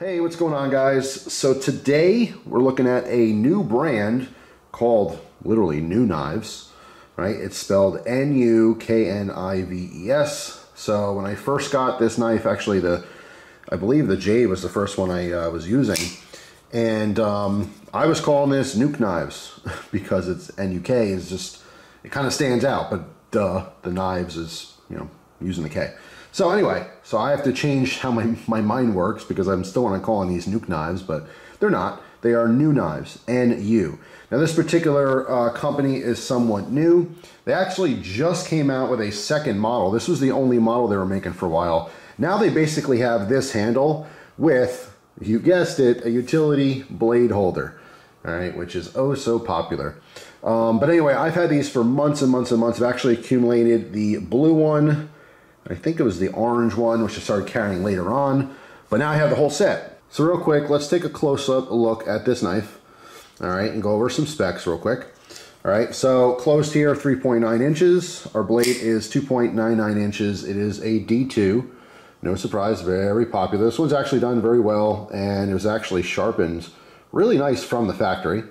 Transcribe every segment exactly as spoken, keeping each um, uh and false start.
Hey, what's going on, guys? So today we're looking at a new brand called literally NUKNIVES, right? It's spelled N U K N I V E S. So when I first got this knife, actually the, I believe the J was the first one I uh, was using. And um, I was calling this NUKNIVES because it's N U K is just, it kind of stands out, but duh, the knives is, you know, using the K. So anyway, so I have to change how my, my mind works because I'm still on calling these NUKNIVES, but they're not. They are NUKNIVES, N U. Now this particular uh, company is somewhat new. They actually just came out with a second model. This was the only model they were making for a while. Now they basically have this handle with, you guessed it, a utility blade holder, all right, which is oh so popular. Um, but anyway, I've had these for months and months and months. I've actually accumulated the blue one. I think it was the orange one, which I started carrying later on, but now I have the whole set. So real quick, let's take a close-up look at this knife, all right, and go over some specs real quick. All right, so closed here, three point nine inches. Our blade is two point nine nine inches. It is a D two, no surprise, very popular. This one's actually done very well, and it was actually sharpened really nice from the factory.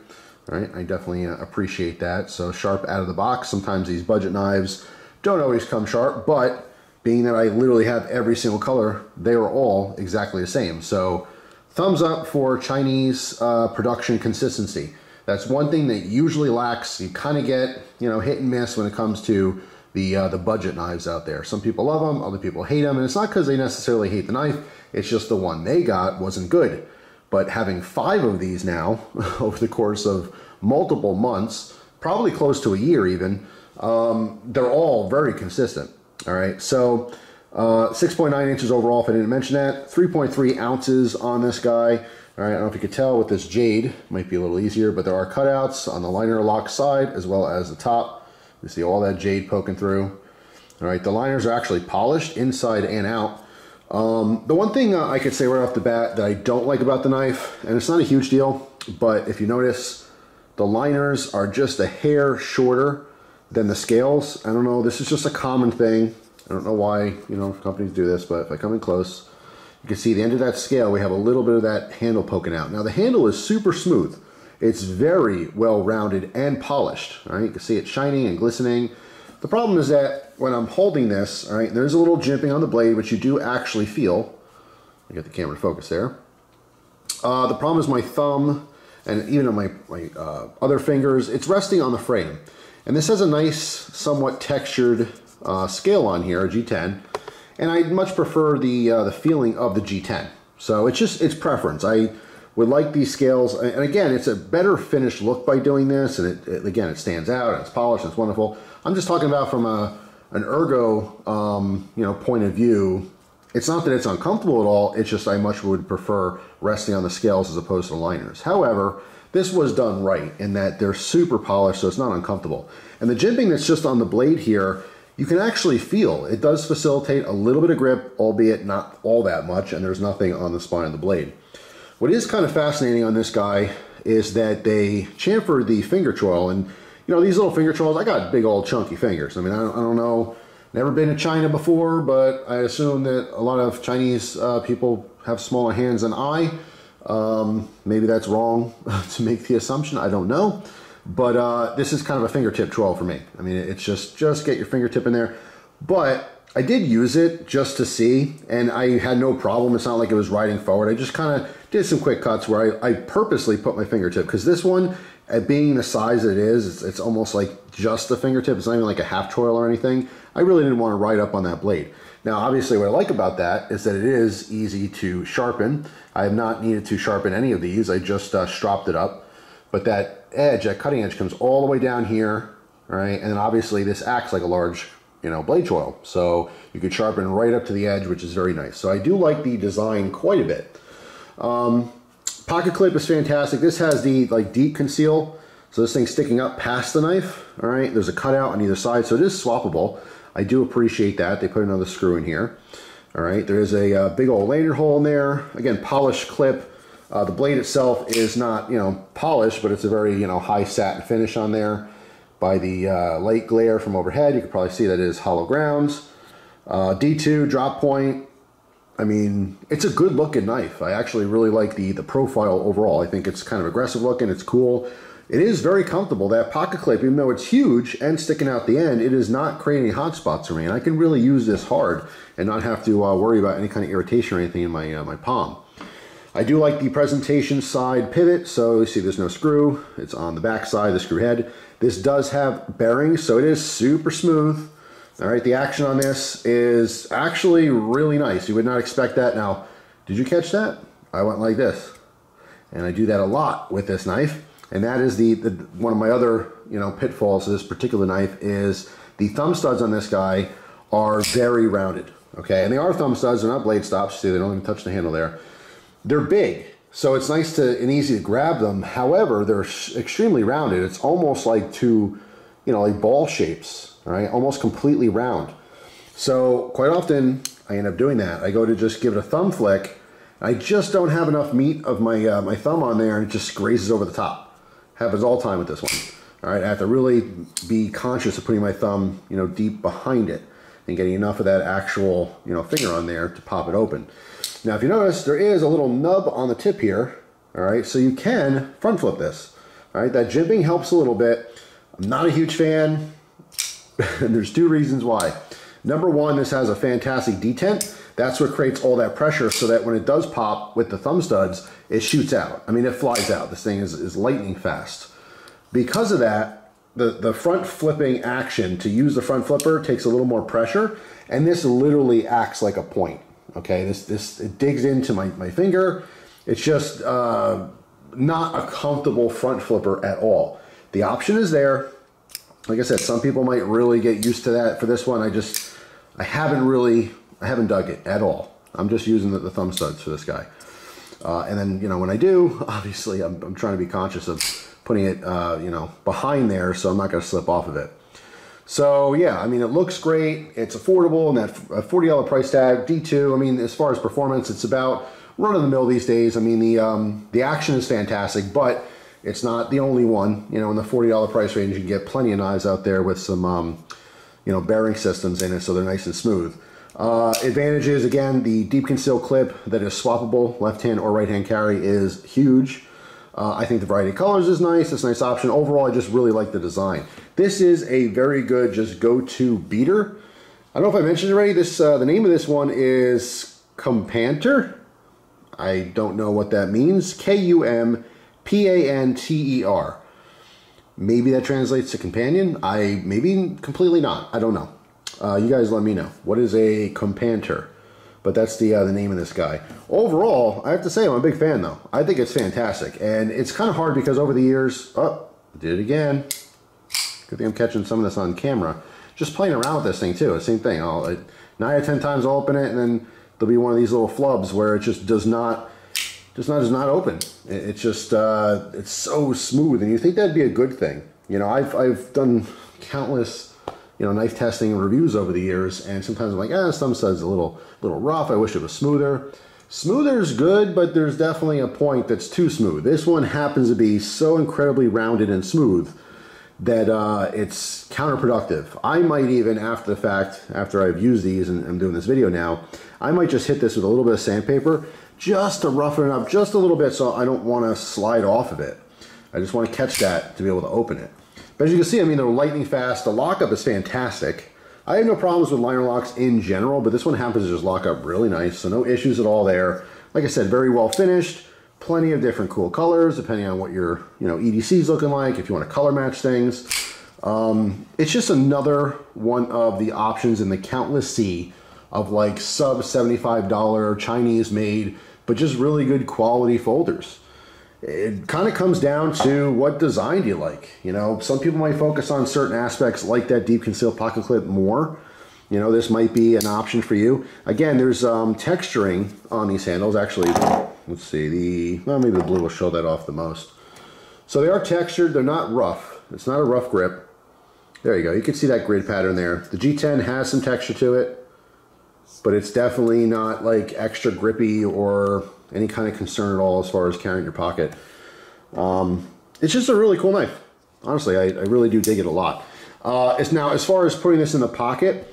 All right, I definitely appreciate that. So sharp out of the box. Sometimes these budget knives don't always come sharp, but being that I literally have every single color, they were all exactly the same. So thumbs up for Chinese uh, production consistency. That's one thing that usually lacks. You kind of get, you know, hit and miss when it comes to the, uh, the budget knives out there. Some people love them, other people hate them. And it's not because they necessarily hate the knife. It's just the one they got wasn't good. But having five of these now over the course of multiple months, probably close to a year even, um, they're all very consistent. All right, so uh, six point nine inches overall, if I didn't mention that. three point three ounces on this guy. All right, I don't know if you could tell with this jade, might be a little easier, but there are cutouts on the liner lock side as well as the top. You see all that jade poking through. All right, the liners are actually polished inside and out. Um, the one thing uh, I could say right off the bat that I don't like about the knife, and it's not a huge deal, but if you notice, the liners are just a hair shorter than the scales. I don't know, this is just a common thing. I don't know why, you know, companies do this, but if I come in close, you can see the end of that scale, we have a little bit of that handle poking out. Now the handle is super smooth. It's very well rounded and polished, all right? You can see it shining and glistening. The problem is that when I'm holding this, all right, there's a little jimping on the blade, which you do actually feel. I got the camera to focus there. Uh, the problem is my thumb and even on my, my uh, other fingers, it's resting on the frame. And this has a nice, somewhat textured uh, scale on here, a G ten, and I much prefer the uh, the feeling of the G ten. So it's just, it's preference. I would like these scales, and again, it's a better finished look by doing this, and it, it, again, it stands out, and it's polished, and it's wonderful. I'm just talking about from a, an ergo um, you know, point of view. It's not that it's uncomfortable at all, it's just I much would prefer resting on the scales as opposed to the liners. However, this was done right in that they're super polished, so it's not uncomfortable. And the jimping that's just on the blade here, you can actually feel. It does facilitate a little bit of grip, albeit not all that much, and there's nothing on the spine of the blade. What is kind of fascinating on this guy is that they chamfer the finger choil, and you know, these little finger choils, I got big old chunky fingers. I mean, I don't, I don't know, never been to China before, but I assume that a lot of Chinese uh, people have smaller hands than I. Um, maybe that's wrong to make the assumption, I don't know. But uh, this is kind of a fingertip twirl for me. I mean, it's just, just get your fingertip in there. But I did use it just to see, and I had no problem. It's not like it was riding forward. I just kind of did some quick cuts where I, I purposely put my fingertip, because this one, at being the size it is, it's, it's almost like just the fingertip. It's not even like a half twirl or anything. I really didn't want to ride up on that blade. Now, obviously, what I like about that is that it is easy to sharpen. I have not needed to sharpen any of these. I just uh, stropped it up. But that edge, that cutting edge, comes all the way down here, all right? And then, obviously, this acts like a large, you know, blade choil. So you could sharpen right up to the edge, which is very nice. So I do like the design quite a bit. Um, pocket clip is fantastic. This has the, like, deep conceal. So this thing's sticking up past the knife, all right? There's a cutout on either side, so it is swappable. I do appreciate that. They put another screw in here. All right, there is a uh, big old lanyard hole in there. Again, polished clip. Uh, the blade itself is not, you know, polished, but it's a very, you know, high satin finish on there. By the uh, light glare from overhead, you can probably see that it is hollow grounds. Uh, D two drop point. I mean, it's a good looking knife. I actually really like the, the profile overall. I think it's kind of aggressive looking, it's cool. It is very comfortable. That pocket clip, even though it's huge and sticking out the end, it is not creating hot spots for me. And I can really use this hard and not have to uh, worry about any kind of irritation or anything in my, uh, my palm. I do like the presentation side pivot. So you see there's no screw. It's on the back side of the screw head. This does have bearings, so it is super smooth. All right, the action on this is actually really nice. You would not expect that. Now, did you catch that? I went like this. And I do that a lot with this knife. And that is the, the one of my other, you know, pitfalls of this particular knife is the thumb studs on this guy are very rounded, okay? And they are thumb studs, they're not blade stops. See, they don't even touch the handle there. They're big, so it's nice to and easy to grab them. However, they're extremely rounded. It's almost like two, you know, like ball shapes, all right? Almost completely round. So quite often I end up doing that. I go to just give it a thumb flick. I just don't have enough meat of my, uh, my thumb on there, and it just grazes over the top. Happens all the time with this one. All right, I have to really be conscious of putting my thumb, you know, deep behind it and getting enough of that actual, you know, finger on there to pop it open. Now, if you notice, there is a little nub on the tip here. All right, so you can front flip this. All right, that jimping helps a little bit. I'm not a huge fan, and there's two reasons why. Number one, this has a fantastic detent. That's what creates all that pressure so that when it does pop with the thumb studs, it shoots out. I mean, it flies out. This thing is, is lightning fast. Because of that, the, the front flipping action to use the front flipper takes a little more pressure. And this literally acts like a point. Okay, this, this it digs into my, my finger. It's just uh, not a comfortable front flipper at all. The option is there. Like I said, some people might really get used to that. For this one, I just, I haven't really, I haven't dug it at all. I'm just using the, the thumb studs for this guy. Uh, and then, you know, when I do, obviously I'm, I'm trying to be conscious of putting it, uh, you know, behind there, so I'm not going to slip off of it. So yeah, I mean, it looks great. It's affordable, and that forty dollar price tag, D two, I mean, as far as performance, it's about run of the mill these days. I mean, the, um, the action is fantastic, but it's not the only one. You know, in the forty dollar price range, you can get plenty of knives out there with some, um, you know, bearing systems in it, so they're nice and smooth. Uh, advantages, again, the deep conceal clip that is swappable, left-hand or right-hand carry, is huge. Uh, I think the variety of colors is nice. It's a nice option. Overall, I just really like the design. This is a very good just go-to beater. I don't know if I mentioned already. This uh, the name of this one is Kumpanter. I don't know what that means. K U M P A N T E R. Maybe that translates to companion. I maybe completely not. I don't know. Uh, you guys let me know. What is a Kumpanter? But that's the uh, the name of this guy. Overall, I have to say I'm a big fan, though. I think it's fantastic. And it's kind of hard because over the years... Oh, did it again. Good thing I'm catching some of this on camera. Just playing around with this thing, too. Same thing. I'll, I, nine out of ten times I'll open it, and then there'll be one of these little flubs where it just does not... Just not, just not open. It, it's just... Uh, it's so smooth. And you think that'd be a good thing. You know, I've, I've done countless... you know, knife testing and reviews over the years, and sometimes I'm like, ah, eh, some side's a little, little rough. I wish it was smoother. Smoother's good, but there's definitely a point that's too smooth. This one happens to be so incredibly rounded and smooth that uh, it's counterproductive. I might even, after the fact, after I've used these and I'm doing this video now, I might just hit this with a little bit of sandpaper just to roughen it up just a little bit, so I don't want to slide off of it. I just want to catch that to be able to open it. But as you can see, I mean, they're lightning fast. The lockup is fantastic. I have no problems with liner locks in general, but this one happens to just lock up really nice, so no issues at all there. Like I said, very well finished. Plenty of different cool colors, depending on what your, you know, E D C is looking like, if you want to color match things. Um, it's just another one of the options in the countless sea of, like, sub seventy-five dollar Chinese-made, but just really good quality folders. It kind of comes down to what design do you like. You know, some people might focus on certain aspects like that deep concealed pocket clip more. You know, this might be an option for you. Again, there's um, texturing on these handles. Actually, let's see, the well, maybe the blue will show that off the most. So they are textured. They're not rough. It's not a rough grip. There you go. You can see that grid pattern there. The G ten has some texture to it, but it's definitely not like extra grippy or any kind of concern at all as far as carrying your pocket. Um, it's just a really cool knife. Honestly, I, I really do dig it a lot. Uh, it's now, as far as putting this in the pocket,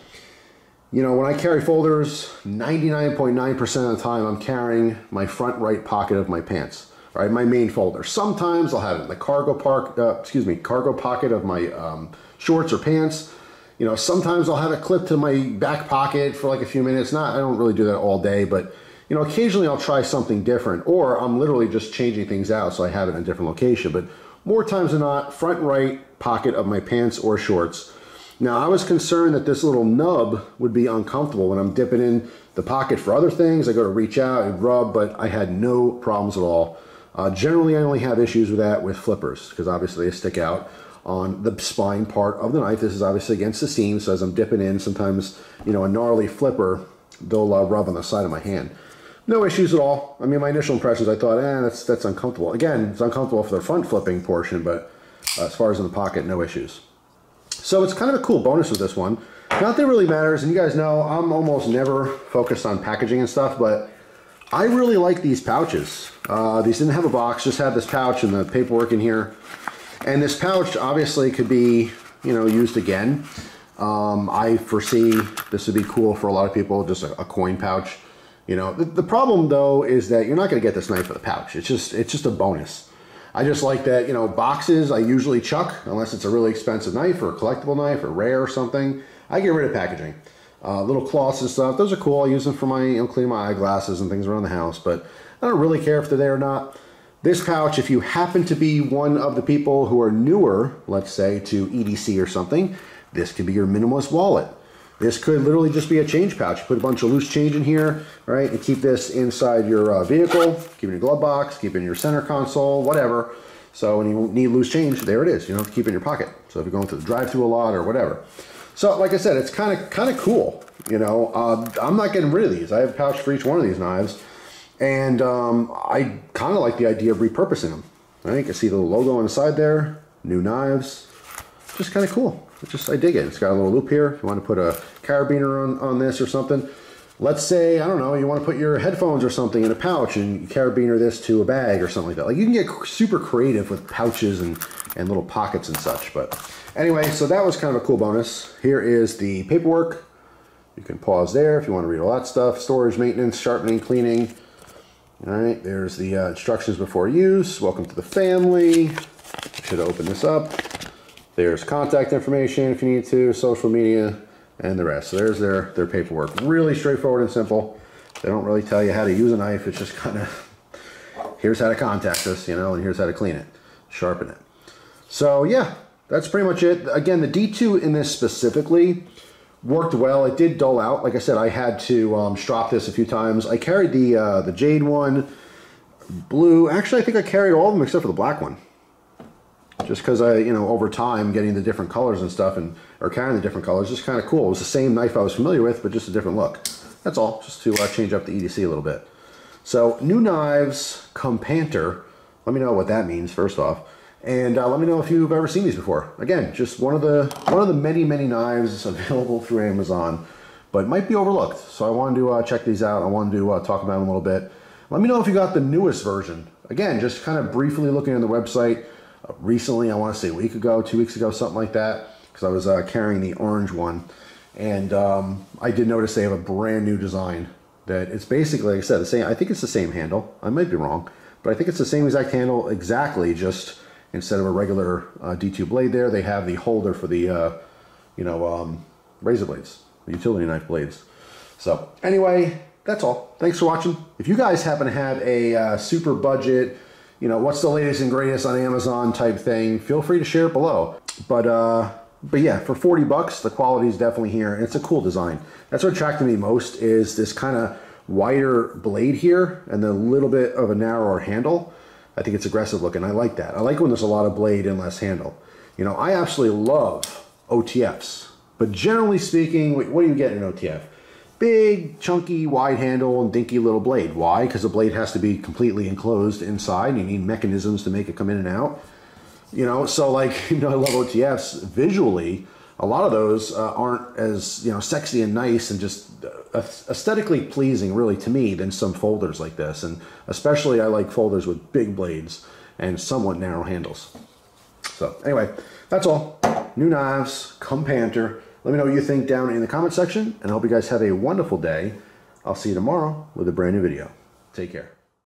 You know, when I carry folders, ninety-nine point nine percent of the time I'm carrying my front right pocket of my pants, right? My main folder. Sometimes I'll have it in the cargo park, uh, excuse me, cargo pocket of my um, shorts or pants. You know, sometimes I'll have it clipped to my back pocket for like a few minutes. Not, I don't really do that all day, but you know, occasionally I'll try something different, or I'm literally just changing things out so I have it in a different location. But more times than not, front right pocket of my pants or shorts. Now, I was concerned that this little nub would be uncomfortable when I'm dipping in the pocket for other things. I go to reach out and rub, but I had no problems at all. Uh, generally, I only have issues with that with flippers, because obviously they stick out on the spine part of the knife. This is obviously against the seam, so as I'm dipping in, sometimes, you know, a gnarly flipper, they'll uh, rub on the side of my hand. No issues at all. I mean, my initial impressions, I thought, eh, that's, that's uncomfortable. Again, it's uncomfortable for the front flipping portion, but uh, as far as in the pocket, no issues. So it's kind of a cool bonus with this one. Not that it really matters, and you guys know I'm almost never focused on packaging and stuff, but I really like these pouches. Uh, these didn't have a box, just had this pouch and the paperwork in here. And this pouch obviously could be, you know, used again. Um, I foresee this would be cool for a lot of people, just a, a coin pouch. You know, the, the problem though is that you're not going to get this knife with a pouch. It's just, it's just a bonus. I just like that, you know, boxes I usually chuck, unless it's a really expensive knife or a collectible knife or rare or something. I get rid of packaging. Uh, little cloths and stuff, those are cool. I use them for my, you know, cleaning my eyeglasses and things around the house, but I don't really care if they're there or not. This pouch, if you happen to be one of the people who are newer, let's say, to E D C or something, this could be your minimalist wallet. This could literally just be a change pouch. You put a bunch of loose change in here, right? And keep this inside your uh, vehicle, keep it in your glove box, keep it in your center console, whatever. So when you need loose change, there it is. You don't have to keep it in your pocket. So if you're going through the drive-through a lot or whatever. So like I said, it's kind of kind of cool. You know, uh, I'm not getting rid of these. I have a pouch for each one of these knives. And um, I kind of like the idea of repurposing them. Right? You can see the logo on the side there, new knives, just kind of cool. It's just, I dig it. It's got a little loop here. If you want to put a carabiner on, on this or something. Let's say, I don't know, you want to put your headphones or something in a pouch and you carabiner this to a bag or something like that. Like, you can get super creative with pouches and, and little pockets and such. But anyway, so that was kind of a cool bonus. Here is the paperwork. You can pause there if you want to read all that stuff. Storage, maintenance, sharpening, cleaning. All right, there's the uh, instructions before use. Welcome to the family. I should open this up. There's contact information if you need to, social media, and the rest. So there's their, their paperwork. Really straightforward and simple. They don't really tell you how to use a knife. It's just kind of, here's how to contact us, you know, and here's how to clean it, sharpen it. So yeah, that's pretty much it. Again, the D two in this specifically worked well. It did dull out. Like I said, I had to um, strop this a few times. I carried the, uh, the jade one, blue. Actually, I think I carried all of them except for the black one. Just because I, you know, over time getting the different colors and stuff, and or carrying the different colors, just kind of cool. It was the same knife I was familiar with, but just a different look. That's all, just to uh, change up the E D C a little bit. So, new knives, Kumpanter. Let me know what that means first off, and uh, let me know if you've ever seen these before. Again, just one of the one of the many many knives available through Amazon, but might be overlooked. So I wanted to uh, check these out. I wanted to uh, talk about them a little bit. Let me know if you got the newest version. Again, just kind of briefly looking on the website. Recently, I want to say a week ago, two weeks ago, something like that, because I was uh, carrying the orange one, and um, I did notice they have a brand new design that it's basically, like I said, the same. I think it's the same handle. I might be wrong, but I think it's the same exact handle exactly, just instead of a regular uh, D two blade there, they have the holder for the, uh, you know, um, razor blades, the utility knife blades. So anyway, that's all. Thanks for watching. If you guys happen to have a uh, super budget, you know, what's the latest and greatest on Amazon type thing, feel free to share it below. But uh, but yeah, for forty bucks, the quality is definitely here. And it's a cool design. That's what attracted me most, is this kind of wider blade here and the little bit of a narrower handle. I think it's aggressive looking. I like that. I like when there's a lot of blade and less handle. You know, I absolutely love O T Fs. But generally speaking, what do you get in an O T F? Big, chunky, wide handle and dinky little blade. Why? Because the blade has to be completely enclosed inside. You need mechanisms to make it come in and out. You know, so like, you know, I love O T Fs. Visually, a lot of those uh, aren't as, you know, sexy and nice and just aesthetically pleasing, really, to me, than some folders like this. And especially I like folders with big blades and somewhat narrow handles. So anyway, that's all. New knives, Kumpanter. Let me know what you think down in the comment section, and I hope you guys have a wonderful day. I'll see you tomorrow with a brand new video. Take care.